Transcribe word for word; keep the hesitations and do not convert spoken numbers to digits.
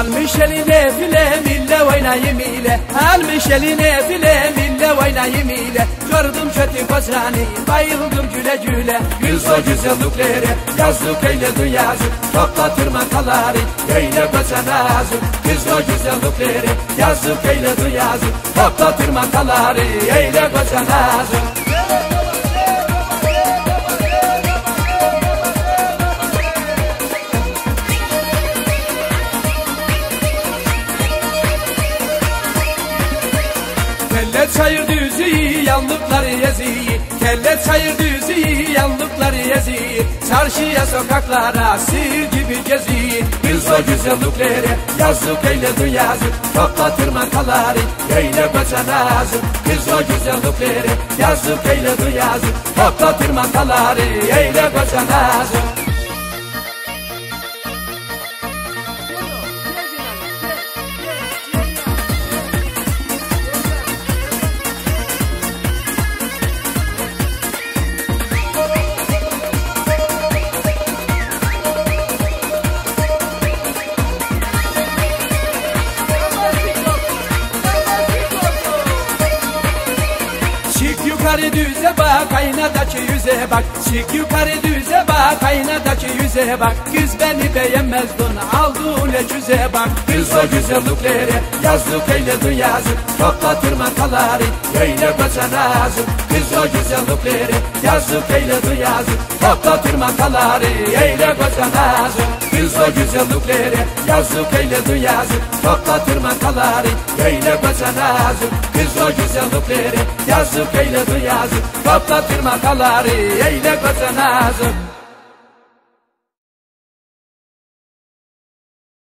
Almış eline bile mille oynayım ile, almış eline bile mille oynayım ile. Gördüm kötü kocanı, bayıldım güle güle. Gül so güzellikleri, yazık eyledin yazık. Topla tırmantaları, eyle kocana azık. Gül so güzellikleri, yazık eyledin yazık. Topla tırmantaları, eyle kocana azık. Kelle çayır düzüğü, yandıkları Yazık'ı. Kelle çayır düzüğü, yandıkları Yazık'ı. Çarşıya sokaklara sihir gibi geziyi. Biz o güzellikleri yazık eyledin yazık. Topla tırmantaları, eyle kocana azık. Biz o güzellikleri yazık eyledin yazık. Topla tırmantaları, eyle kocana azık. Yukarı düze bak, aynadaki yüze bak. Çık yukarı düze bak, aynadaki yüze bak. Kız beni beğenmezdin, aldın öküze bak. Kız o güzellikleri yazık eyledin yazık. Topla tırmantaları, eyle kocana azık. Kız o güzellikleri yazık eyledin yazık. Topla tırmantaları, eyle kocana azık. Kız o güzellikleri yazık eyledin yazık. Topla tırmantaları, eyle kocana azık. Kız o güzellikleri yazık eyledin yazık. Topla tırmantaları, eyle kocana azık.